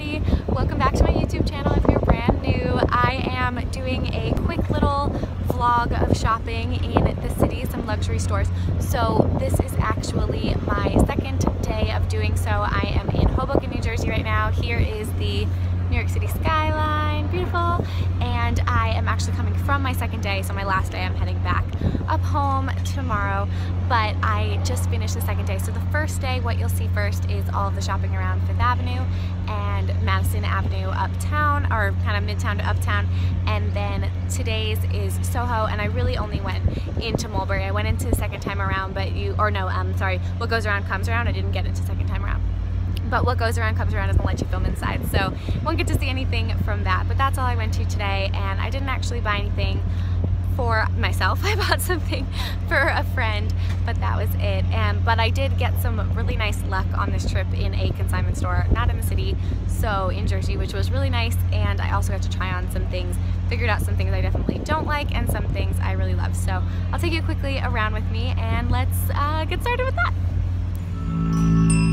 everybody. Welcome back to my YouTube channel if you're brand new. I am doing a quick little vlog of shopping in the city, some luxury stores. So this is actually my second day of doing so. I am in Hoboken, New Jersey right now. Here is the New York City skyline, beautiful. And I am actually coming from my second day, so my last day I'm heading back up home tomorrow, but I just finished the second day. So the first day, what you'll see first is all of the shopping around Fifth Avenue and Madison Avenue uptown, or kind of midtown to uptown, and then today's is Soho, and I really only went into Mulberry. I went into the second time around, but What Goes Around Comes Around, I didn't get into second time around. But What Goes Around Comes Around doesn't let you film inside, so won't get to see anything from that. But that's all I went to today, and I didn't actually buy anything for myself. I bought something for a friend, but that was it. But I did get some really nice luck on this trip in a consignment store, not in the city, so in Jersey, which was really nice. And I also got to try on some things, figured out some things I definitely don't like and some things I really love. So I'll take you quickly around with me, and let's get started with that.